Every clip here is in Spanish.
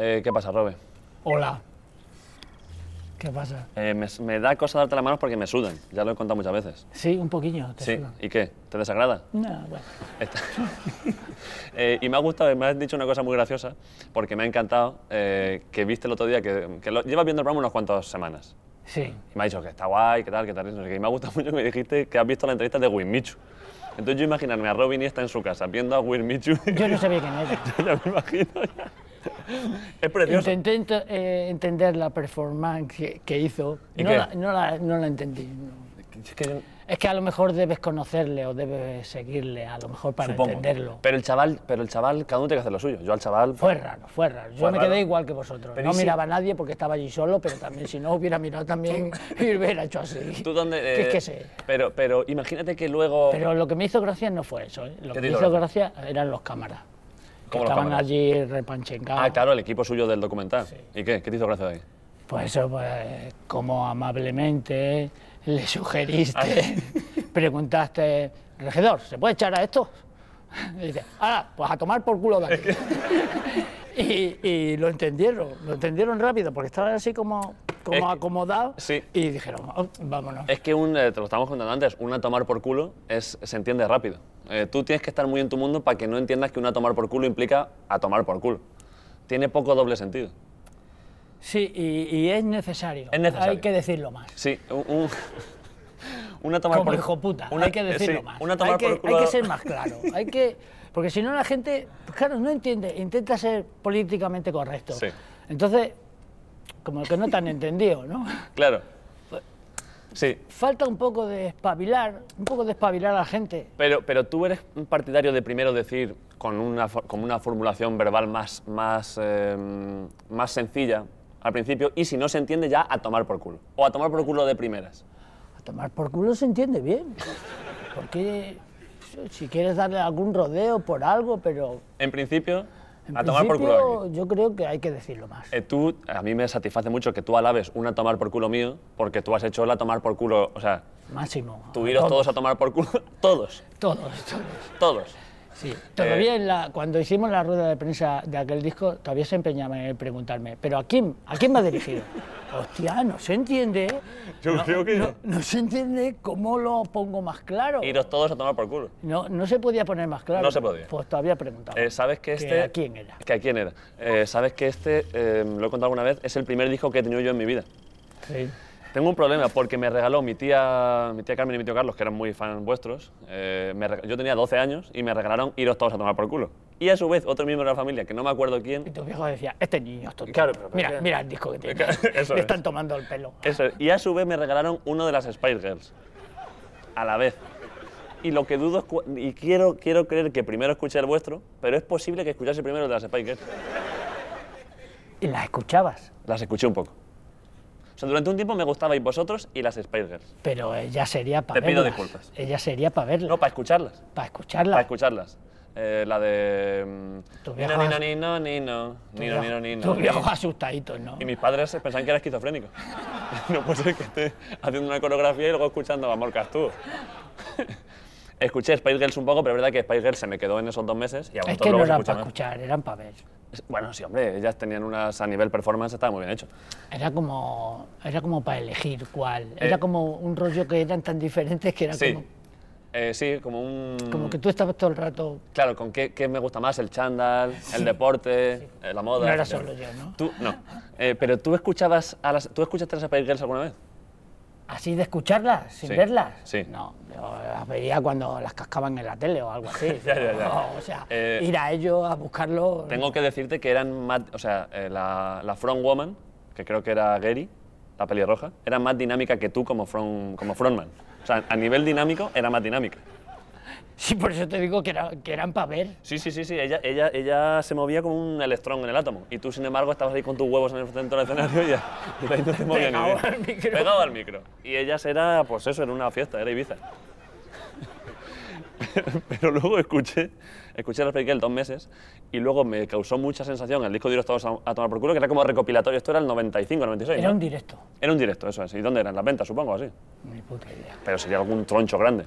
¿Qué pasa, Robe? Hola. ¿Qué pasa? Me da cosa darte las manos porque me sudan. Ya lo he contado muchas veces. Sí, un poquillo. Te sudan. ¿Y qué? ¿Te desagrada? No, bueno. Y me ha gustado, me has dicho una cosa muy graciosa, porque me ha encantado que viste el otro día, que lo llevas viendo el programa unas cuantas semanas. Sí. Y me ha dicho que está guay, que tal, no sé qué. Y me ha gustado mucho que me dijiste que has visto la entrevista de Wismichu. Entonces yo imaginarme a Robe Iniesta en su casa viendo a Wismichu. Yo no sabía quién era. Yo ya me imagino. Ya. Es precioso. Intenté entender la performance que hizo. No la entendí. No. Es que a lo mejor debes conocerle o debes seguirle, a lo mejor para supongo. Entenderlo. Pero el chaval, cada uno tiene que hacer lo suyo. Yo al chaval... Fue raro. Yo me quedé igual que vosotros. Pero no miraba a nadie porque estaba allí solo, pero también si no hubiera mirado también y hubiera hecho así. ¿Tú dónde...? ¿Qué sé? Pero imagínate que luego... Pero lo que me hizo gracia no fue eso, ¿eh? Lo que me hizo gracia eran los cámaras. Que estaban allí repanchengados. Ah, claro, el equipo suyo del documental. Sí. ¿Y qué? ¿Qué te hizo gracia de ahí? Pues eso, pues, como amablemente le sugeriste, preguntaste, regidor, ¿se puede echar a esto? Y dice, ahora, pues a tomar por culo de aquí. Y lo entendieron rápido, porque estaban así como acomodados sí. Y dijeron, oh, vámonos. Es que te lo estábamos contando antes, una tomar por culo se entiende rápido. Tú tienes que estar muy en tu mundo para que no entiendas que una tomar por culo implica a tomar por culo. Tiene poco doble sentido. Sí, y es necesario. Es necesario. Hay que decirlo más. Sí, una tomar como por hijo puta, hay que decirlo sí, más. Una tomar por culo. Hay que ser más claro. Hay que, porque si no la gente, pues claro, no entiende, intenta ser políticamente correcto. Sí. Entonces, como que no te han entendido, ¿no? Claro. Sí. Falta un poco de espabilar a la gente. Pero tú eres un partidario de primero decir con una formulación verbal más sencilla al principio y si no se entiende ya a tomar por culo. O a tomar por culo de primeras. A tomar por culo se entiende bien. Porque si quieres darle algún rodeo por algo, pero... En principio... A tomar por culo. Yo creo que hay que decirlo más. A mí me satisface mucho que tú alabes una tomar por culo mío, porque tú has hecho la tomar por culo, o sea... Máximo. Tuvieron todos a tomar por culo. Todos. Todos. Sí. Todavía cuando hicimos la rueda de prensa de aquel disco, todavía se empeñaba en preguntarme, ¿pero a quién va dirigido? Hostia, no se entiende. No se entiende cómo lo pongo más claro. Iros todos a tomar por culo. No se podía poner más claro. No se podía. Pues todavía preguntaba. ¿Sabes que este? ¿A quién era? ¿Sabes que este, lo he contado alguna vez, es el primer disco que he tenido yo en mi vida? Sí. Tengo un problema porque me regaló mi tía Carmen y mi tío Carlos, que eran muy fans vuestros. Yo tenía 12 años y me regalaron iros todos a tomar por culo. Y a su vez, otro miembro de la familia, que no me acuerdo quién... Y tus viejos decían, este niño es tonto. Claro, pero mira el disco que tiene. Le están tomando el pelo. Eso es. Y a su vez me regalaron uno de las Spice Girls. A la vez. Y lo que dudo es... Y quiero creer que primero escuché el vuestro, pero es posible que escuchase primero el de las Spice Girls. ¿Y las escuchabas? Las escuché un poco. O sea, durante un tiempo me gustabais vosotros y las Spice Girls. Pero ella sería para verlas. Te pido disculpas. Ella sería para verlas. No, para escucharlas. Para escucharlas. Para escucharlas. La de... Nino. Tus viejos asustaditos, ¿no? Y mis padres pensaban que era esquizofrénico. No puede ser que esté haciendo una coreografía y luego escuchando a Morcas tú. Escuché Spice Girls un poco, pero es verdad que Spice Girls se me quedó en esos 2 meses. Y a vosotros es que no eran para escuchar, eran para ver. Bueno, sí, hombre, ellas tenían unas, a nivel performance, estaba muy bien hecho. Era como para elegir cuál. Era como un rollo que eran tan diferentes que era sí. Como... sí, como un... Como que tú estabas todo el rato... Claro, con qué me gusta más, el chándal, sí. El deporte, sí. La moda... No era solo yo, ¿no? Tú, no. Pero ¿tú escuchaste las Spice Girls alguna vez? ¿Así de escucharlas, sin sí, verlas? Sí. No, yo las veía cuando las cascaban en la tele o algo así. ya. No, o sea, ir a ellos a buscarlo... Tengo que decirte que eran más... O sea, la frontwoman, que creo que era Geri, la pelirroja, era más dinámica que tú como frontman. O sea, a nivel dinámico, era más dinámica. Sí, por eso te digo que eran para ver. Sí. Ella se movía como un electrón en el átomo. Y tú, sin embargo, estabas ahí con tus huevos en el centro del escenario y ahí no te movía ni bien. Pegado al micro. Y ellas era, pues eso, era una fiesta, era Ibiza. Pero luego escuché las películas 2 meses y luego me causó mucha sensación el disco de Iros todos a tomar por culo, que era como recopilatorio. Esto era el 95, 96, Era ¿no? un directo. Era un directo, eso es. ¿Y dónde eran? Las ventas, supongo, así. Ni puta idea. Pero sería algún troncho grande.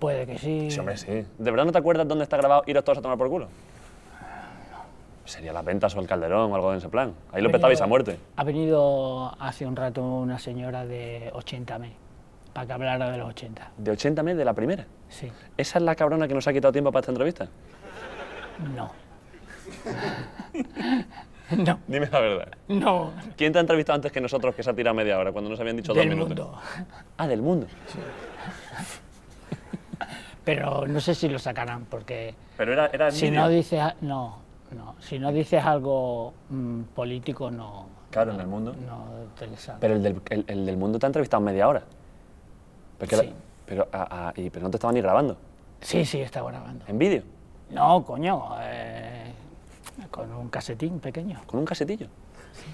Puede que sí. Sí, hombre, sí. ¿De verdad no te acuerdas dónde está grabado Iros todos a tomar por culo? No. sería Las Ventas o el Calderón o algo de ese plan. Ahí lo petabais a muerte. Ha venido hace un rato una señora de 80M, para que hablara de los 80. ¿De 80M de la primera? Sí. ¿Esa es la cabrona que nos ha quitado tiempo para esta entrevista? No. No. Dime la verdad. No. ¿Quién te ha entrevistado antes que nosotros que se ha tirado media hora cuando nos habían dicho 2 minutos? Del mundo. Ah, del mundo. Sí. Pero no sé si lo sacarán porque... Pero era si no dices... No. Si no dices algo político, no... Claro, en el mundo. No te les sabe. Pero el del mundo te ha entrevistado media hora. Porque sí. Pero no te estaban ni grabando. Sí, estaba grabando. ¿En vídeo? No, coño. Con un casetín pequeño. ¿Con un casetillo? Sí.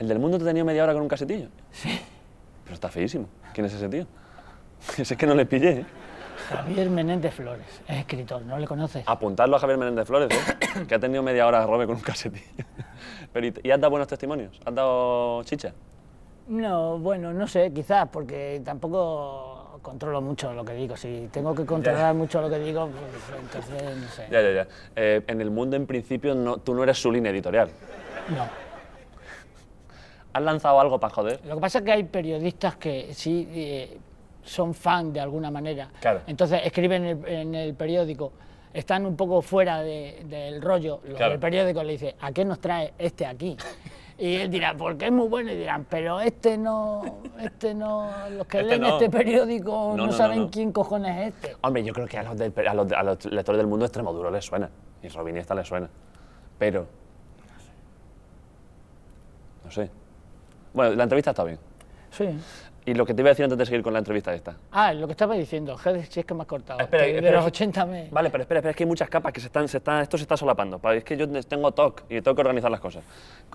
¿El del mundo te ha tenido media hora con un casetillo? Sí. Pero está feísimo. ¿Quién es ese tío? Es que no le pillé, ¿eh? Javier Menéndez Flores, es escritor, ¿no le conoces? Apuntadlo a Javier Menéndez Flores, ¿eh? Que ha tenido media hora de Robe con un casetillo. Pero, ¿y has dado buenos testimonios? ¿Has dado chicha? No, bueno, no sé, quizás, porque tampoco controlo mucho lo que digo. Si tengo que controlar mucho lo que digo, pues entonces no sé. Ya. En el mundo, en principio, tú no eres su línea editorial. No. ¿Has lanzado algo para joder? Lo que pasa es que hay periodistas que sí... son fan de alguna manera, claro. Entonces escriben en el periódico, están un poco fuera del rollo, claro. El periódico le dice, ¿a qué nos trae este aquí? Y él dirá, porque es muy bueno, y dirán, pero los que leen este periódico no saben quién cojones es este. Hombre, yo creo que a los lectores del mundo Extremoduro les suena, y Robe Iniesta les suena, pero... No sé. Bueno, la entrevista está bien. Sí. Y lo que te iba a decir antes de seguir con la entrevista esta. Ah, lo que estaba diciendo, joder, si es que me has cortado. Espera, de los 80M. Vale, pero espera, es que hay muchas capas que esto se está solapando. Es que yo tengo TOC y tengo que organizar las cosas.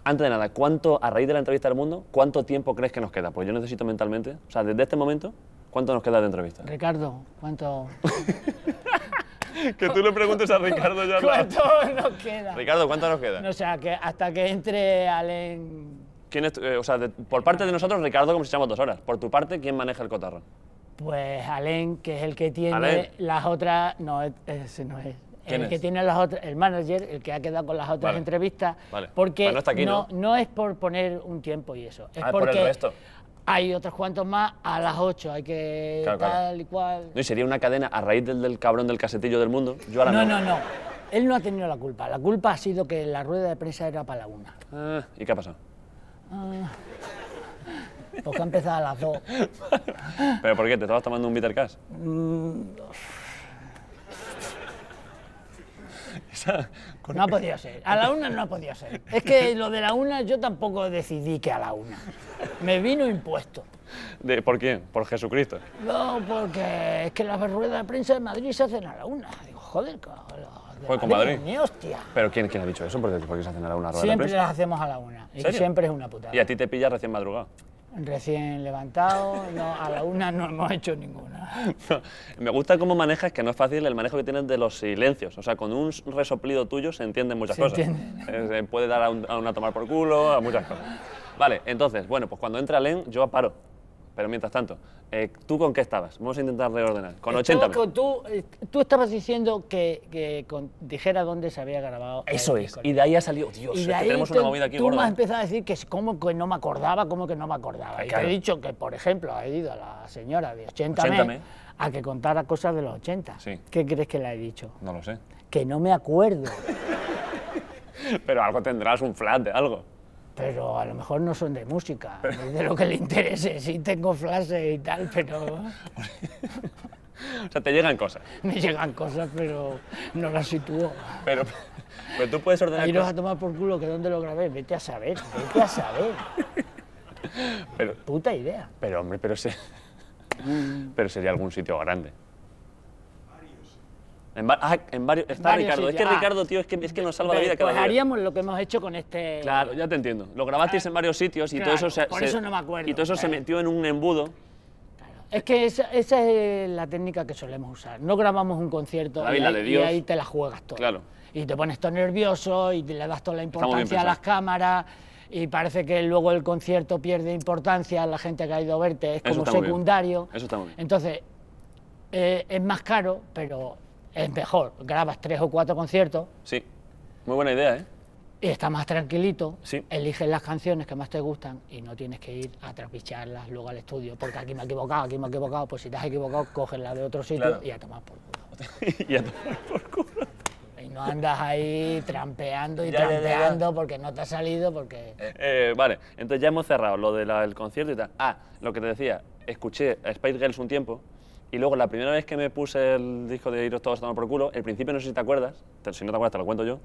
Antes de nada, a raíz de la entrevista del mundo, ¿cuánto tiempo crees que nos queda? Pues yo necesito mentalmente, o sea, desde este momento, ¿cuánto nos queda de entrevista? Ricardo, ¿cuánto? Que tú le preguntes a Ricardo ya. ¿Cuánto nos queda? Ricardo, ¿cuánto nos queda? No, o sea, que hasta que entre Alain... o sea, por parte de nosotros, Ricardo, como si echamos 2 horas. Por tu parte, ¿quién maneja el cotarro? Pues Alain, que es el que tiene las otras... No, ese no es. El que tiene las otras... El manager, el que ha quedado con las otras entrevistas. Vale. Porque no, está aquí, no es por poner un tiempo y eso. Es porque por el resto. Hay otros cuantos más a las 8, hay que tal y cual... No, y sería una cadena a raíz del cabrón del casetillo del mundo. Yo ahora no. Él no ha tenido la culpa. La culpa ha sido que la rueda de prensa era para la 1. Ah, ¿y qué ha pasado? Porque ha empezado a las 2. ¿Pero por qué? ¿Te estabas tomando un bitter cash? No ha podido ser. A la 1 no ha podido ser. Es que lo de la 1 yo tampoco decidí que a la 1. Me vino impuesto. ¿Por quién? ¿Por Jesucristo? No, porque es que las ruedas de prensa de Madrid se hacen a la 1. Digo, joder, con Madrid. Ni hostia. ¿Pero quién ha dicho eso? ¿Por qué se hacen a la 1 las ruedas de prensa? Siempre las hacemos a la 1. Y siempre es una putada. ¿Y a ti te pillas recién madrugado? Recién levantado, a la 1 no hemos hecho ninguna. Me gusta cómo manejas, que no es fácil el manejo que tienes de los silencios. O sea, con un resoplido tuyo se entienden muchas cosas. Se puede dar a una tomar por culo, a muchas cosas. Vale, entonces, bueno, pues cuando entra Alain yo paro. Pero mientras tanto, ¿tú con qué estabas? Vamos a intentar reordenar. Con 80. Tú estabas diciendo que dijera dónde se había grabado. Eso es. Y de ahí ha salido. Dios, es que tenemos una movida aquí. Tú me has empezado a decir que cómo que no me acordaba, Y te he dicho que, por ejemplo, he ido a la señora de 80M a que contara cosas de los 80. Sí. ¿Qué crees que le he dicho? No lo sé. Que no me acuerdo. Pero algo tendrás, un flash de algo. Pero a lo mejor no son de música, de lo que le interese. Sí tengo frases y tal, pero... O sea, te llegan cosas. Me llegan cosas, pero no las sitúo. Pero tú puedes ordenar... Iros a tomar por culo, que dónde lo grabé, vete a saber. Pero, puta idea. Pero, hombre, pero sería algún sitio grande. En varios. Está Ricardo. Sitios. Es que Ricardo, tío, es que nos salva la vida cada día. Haríamos lo que hemos hecho con este... Claro, ya te entiendo. Lo grabasteis en varios sitios y todo eso se... Por eso no me acuerdo. Y todo eso se metió en un embudo. Claro. Es que esa es la técnica que solemos usar. No grabamos un concierto y ahí te la juegas todo. Claro. Y te pones todo nervioso y le das toda la importancia a las cámaras y parece que luego el concierto pierde importancia, la gente que ha ido a verte es como secundario. Eso está muy bien. Entonces, es más caro, pero... Es mejor, grabas 3 o 4 conciertos. Sí, muy buena idea, ¿eh? Y estás más tranquilito, sí. Eliges las canciones que más te gustan y no tienes que ir a trapicharlas luego al estudio, porque aquí me he equivocado, pues si te has equivocado, coges la de otro sitio, claro. Y a tomar por culo. Y a tomar por culo. Y no andas ahí trampeando y trampeando porque no te ha salido, porque... vale, entonces ya hemos cerrado lo del concierto y tal. Ah, lo que te decía, escuché a Spice Girls un tiempo y luego la primera vez que me puse el disco de Iros Todos a Tomar por Culo, el principio, no sé si te acuerdas, si no te acuerdas te lo cuento yo,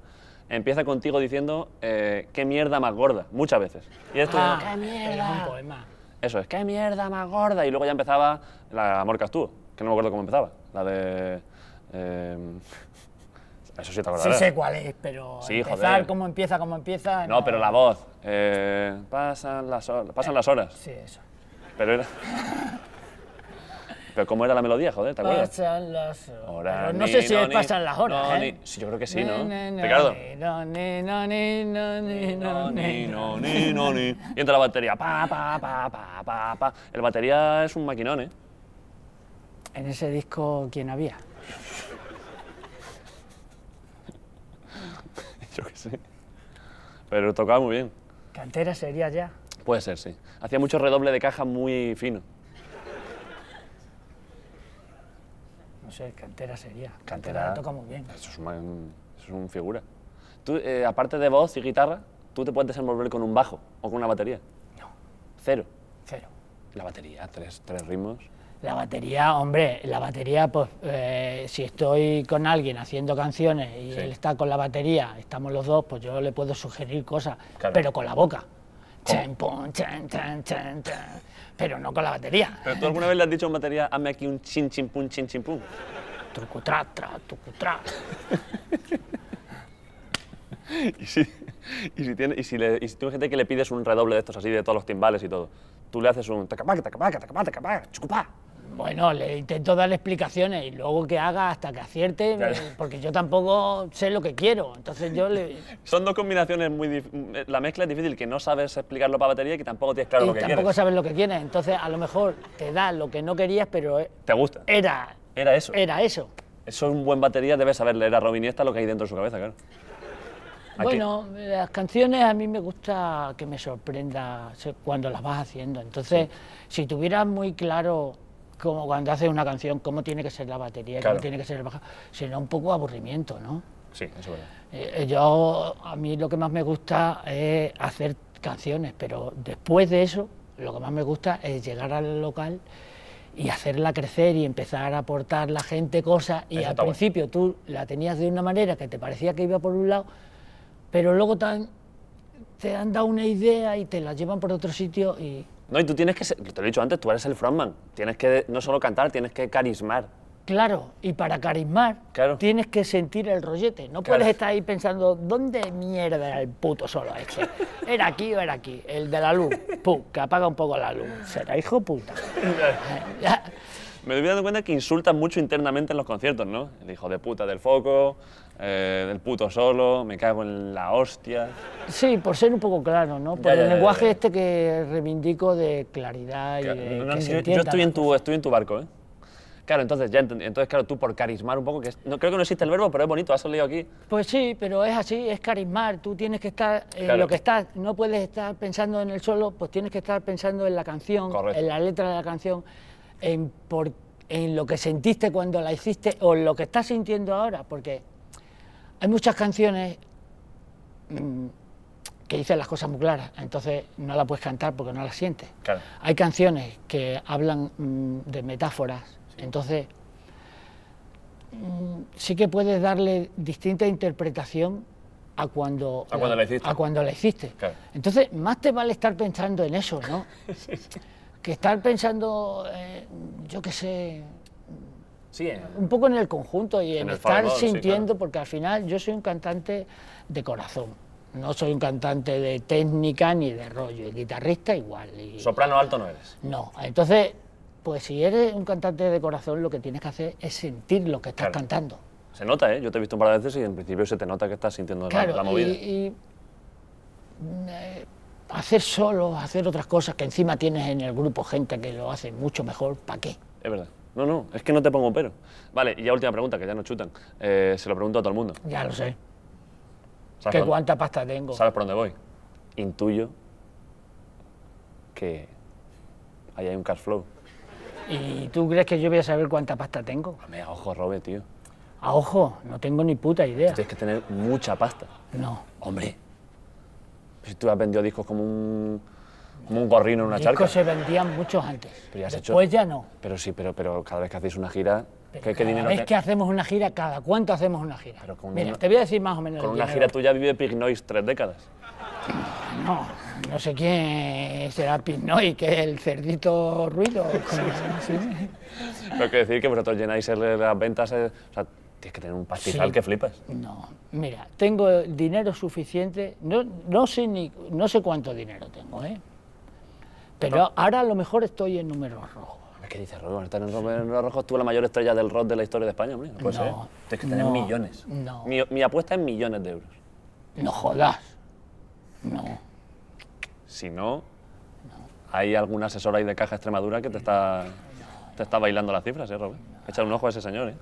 empieza contigo diciendo qué mierda más gorda, muchas veces. Y esto qué mierda. Es un poema. Eso es, qué mierda más gorda. Y luego ya empezaba la Amor Castúo, que no me acuerdo cómo empezaba, la de... Eso sí te acordarás. Sí sé cuál es, pero sí, empezar joder. Cómo empieza... No, pero la voz. Pasan las horas. Sí, eso. Pero era... Pero cómo era la melodía, joder, ¿te acuerdas? Pasan las horas. No sé si es pasan las horas, no, ¿eh? Sí, yo creo que sí, ¿no? Ricardo. Y entra la batería. Pa, pa, pa, pa, pa, pa. El batería es un maquinón, ¿eh? En ese disco, ¿quién había? Yo qué sé. Pero tocaba muy bien. ¿Cantera sería ya? Puede ser, sí. Hacía mucho redoble de caja muy fino. No sé, Cantera sería. Cantera toca muy bien. Eso es un figura. Tú, aparte de voz y guitarra, ¿tú te puedes desenvolver con un bajo o con una batería? No. ¿Cero? Cero. La batería, tres ritmos. La batería, hombre, la batería, pues, si estoy con alguien haciendo canciones y sí. Él está con la batería, estamos los dos, pues yo le puedo sugerir cosas, claro. Pero con la boca. Chan, pum, chan, chan, chan, chan. Pero no con la batería. ¿Pero tú alguna vez le has dicho a una batería, hazme aquí un chin, chin, pum, chin, chin, pum? Trucutra, tra, trucutra. Y si tú gente que le pides un redoble de estos así, de todos los timbales y todo, tú le haces un tacapac, tacapac, tacapac, tacapac, chupá. Bueno, le intento darle explicaciones y luego que haga hasta que acierte, claro. Porque yo tampoco sé lo que quiero, entonces yo le... Son dos combinaciones muy difíciles, la mezcla es difícil, que no sabes explicarlo para batería y que tampoco tienes claro lo que quieres. Y tampoco sabes lo que quieres, entonces a lo mejor te da lo que no querías, pero... ¿Te gusta? Era eso. Era eso. Eso es un buen batería, debes saber leer a Robe Iniesta lo que hay dentro de su cabeza, claro. Aquí. Bueno, las canciones a mí me gusta que me sorprenda cuando las vas haciendo. Entonces, sí. Si tuvieras muy claro, como cuando haces una canción, cómo tiene que ser la batería, claro. Cómo tiene que ser el bajo, sería un poco aburrimiento, ¿no? Sí, eso es verdad. A mí lo que más me gusta es hacer canciones, pero después de eso, lo que más me gusta es llegar al local y hacerla crecer y empezar a aportar la gente cosas. Y al principio tú la tenías de una manera que te parecía que iba por un lado, pero luego te han dado una idea y te la llevan por otro sitio y... No, y tú tienes que ser, te lo he dicho antes, tú eres el frontman, tienes que no solo cantar, tienes que carismar. Claro, y para carismar tienes que sentir el rollete, no puedes estar ahí pensando, ¿dónde mierda era el puto solo este? ¿Era aquí o era aquí? El de la luz, pum, que apaga un poco la luz, será hijo puta. Me estoy dando cuenta que insultan mucho internamente en los conciertos, ¿no? El hijo de puta del foco, del puto solo, me cago en la hostia... Sí, por ser un poco claro, ¿no? Por el lenguaje este que reivindico de claridad y de que se entienda. Yo estoy en tu barco, ¿eh? Claro, entonces tú por carismar un poco, que no, creo que no existe el verbo, pero es bonito, has leído aquí. Pues sí, pero es así, es carismar, tú tienes que estar en lo que estás, no puedes estar pensando en el solo, pues tienes que estar pensando en la canción, en la letra de la canción, en lo que sentiste cuando la hiciste o en lo que estás sintiendo ahora, porque hay muchas canciones que dicen las cosas muy claras, entonces no la puedes cantar porque no la sientes. Claro. Hay canciones que hablan de metáforas, sí. Entonces sí que puedes darle distinta interpretación a cuando la hiciste. Claro. Entonces más te vale estar pensando en eso, ¿no? Sí, sí. Que estar pensando, yo qué sé, sí, un poco en el conjunto y en estar favor, sintiendo, sí, claro. Porque al final yo soy un cantante de corazón, no soy un cantante de técnica ni de rollo, y guitarrista igual. Y, ¿soprano alto no eres? No, entonces, pues si eres un cantante de corazón, lo que tienes que hacer es sentir lo que estás cantando. Se nota, ¿eh? Yo te he visto un par de veces y en principio se te nota que estás sintiendo la movida. Hacer solo, hacer otras cosas que encima tienes en el grupo gente que lo hace mucho mejor, ¿para qué? Es verdad. No, es que no te pongo pero. Vale, y ya última pregunta, que ya nos chutan. Se lo pregunto a todo el mundo. Ya lo sé. ¿Qué cuánta pasta tengo? ¿Sabes por dónde voy? Intuyo que ahí hay un cash flow. ¿Y tú crees que yo voy a saber cuánta pasta tengo? Hombre, a ojo, Robe, tío. A ojo, no tengo ni puta idea. Tienes que tener mucha pasta. No. Hombre, si tú has vendido discos como un gorrino en una charca. Discos se vendían muchos antes. Pero ya has hecho... Después ya no. Pero sí, pero cada vez que hacéis una gira... ¿Cada cuánto hacemos una gira? Mira, te voy a decir más o menos... Con una gira tuya vive Pignois 3 décadas. No, no sé quién será Pignois, que es el cerdito ruido. Pero que decir que vosotros llenáis las ventas... O sea, tienes que tener un pastizal que flipas. No, mira, tengo dinero suficiente... No sé cuánto dinero tengo, ¿eh? Pero ahora a lo mejor estoy en números rojos. ¿Qué dices, Robe? Estar en números rojos, tú la mayor estrella del rock de la historia de España, hombre. Pues no, tienes que tener millones. No. Mi apuesta es millones de euros. No jodas. No. Si no, hay algún asesor ahí de Caja Extremadura que te está bailando las cifras, ¿eh, Robe? Echa un ojo a ese señor, ¿eh?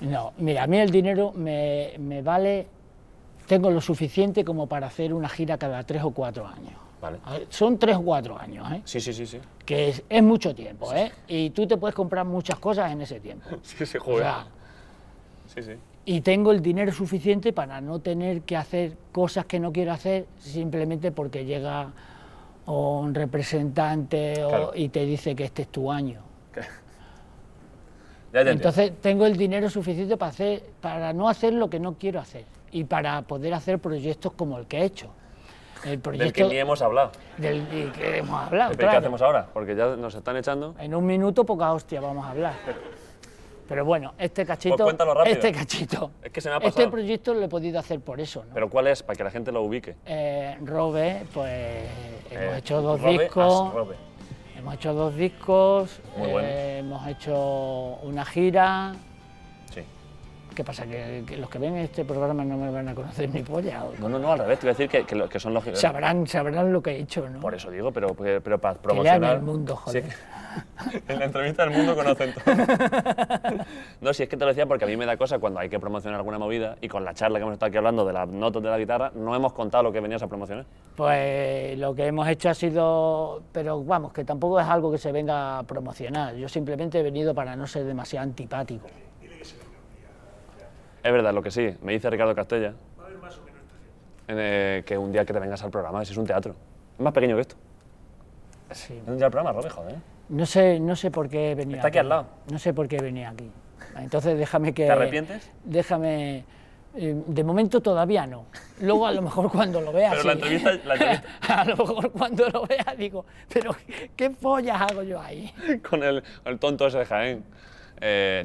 No, mira, a mí el dinero me vale... Tengo lo suficiente como para hacer una gira cada 3 o 4 años. Vale. Son 3 o 4 años, ¿eh? Sí. Que es mucho tiempo, ¿eh? Y tú te puedes comprar muchas cosas en ese tiempo. Sí, se juega. O sea, sí. Y tengo el dinero suficiente para no tener que hacer cosas que no quiero hacer simplemente porque llega un representante y te dice que este es tu año. Entonces tengo el dinero suficiente para no hacer lo que no quiero hacer y para poder hacer proyectos como el que he hecho. El proyecto del que ni hemos hablado. Del que hemos hablado, claro. ¿Qué hacemos ahora? Porque ya nos están echando... En un minuto poca hostia vamos a hablar. Pero bueno, este cachito... Pues cuéntalo rápido. Este cachito. Es que se me ha pasado. Este proyecto lo he podido hacer por eso, ¿no? ¿Pero cuál es? Para que la gente lo ubique. Robe, pues... hemos hecho 2 discos... Robe. Hemos hecho 2 discos... Muy bueno. Hemos hecho una gira... ¿Qué pasa? ¿Que los que ven este programa no me van a conocer ni polla? No, al revés, te voy a decir que son los... Sabrán lo que he hecho, ¿no? Por eso digo, pero para promocionar... Que lean El Mundo, joder. Sí, en la entrevista del Mundo conocen todo. No, si es que te lo decía porque a mí me da cosa cuando hay que promocionar alguna movida y con la charla que hemos estado aquí hablando de las notas de la guitarra, no hemos contado lo que venías a promocionar. Pues lo que hemos hecho ha sido... Pero vamos, que tampoco es algo que se venga a promocionar. Yo simplemente he venido para no ser demasiado antipático. Es verdad, lo que sí, me dice Ricardo Castella, va a haber más o menos que un día que te vengas al programa, si es un teatro. Es más pequeño que esto. Sí. Es un día al programa, Robe, joder. No sé por qué venía. Está aquí al lado. No sé por qué venía aquí. Entonces déjame que... ¿Te arrepientes? Déjame... de momento todavía no. Luego a lo mejor cuando lo vea... Pero sí. La entrevista... A lo mejor cuando lo vea digo, pero ¿qué pollas hago yo ahí? Con el tonto ese de Jaén.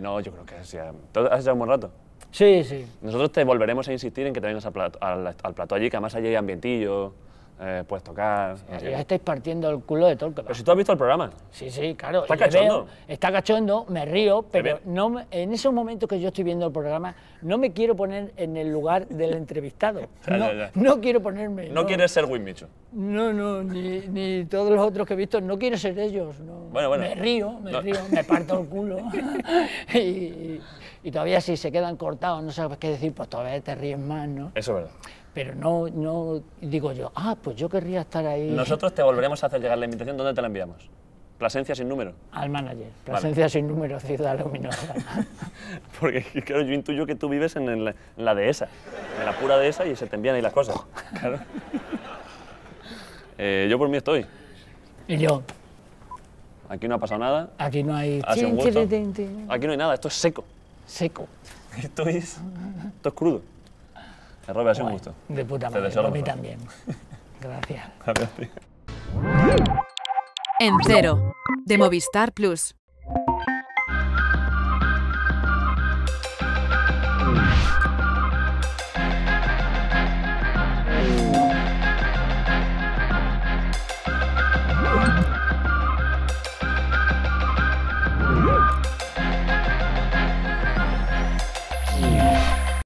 No, yo creo que sí. ¿Has echado un buen rato? Sí. Nosotros te volveremos a insistir en que te vengas al plató allí, que además allí hay ambientillo, puedes tocar... Ya estáis partiendo el culo de todo el que va. Pero si tú has visto el programa. Sí, claro. Está cachondo. Está cachondo, me río, pero no, en esos momentos que yo estoy viendo el programa, no me quiero poner en el lugar del entrevistado. Ya. No quiero ponerme... No quieres ser Wismichu. No, ni todos los otros que he visto, no quiero ser ellos. No. Bueno. Me río, me parto el culo. Y todavía si se quedan cortados, no sabes qué decir, pues todavía te ríes más, ¿no? Eso es verdad. Pero no digo yo, pues yo querría estar ahí. Nosotros te volveremos a hacer llegar la invitación. ¿Dónde te la enviamos? Plasencia sin número. Al manager. Plasencia sin número, Ciudad Luminosa. Porque claro, yo intuyo que tú vives en la dehesa, en la pura dehesa, y se te envían ahí las cosas. Claro. Yo por mí estoy. Y yo. Aquí no ha pasado nada. Aquí no hay... Aquí no hay nada, esto es seco. Seco. Esto es crudo. Robe, ha sido un gusto. De puta madre, a mí también. Gracias. En Cero, de Movistar Plus.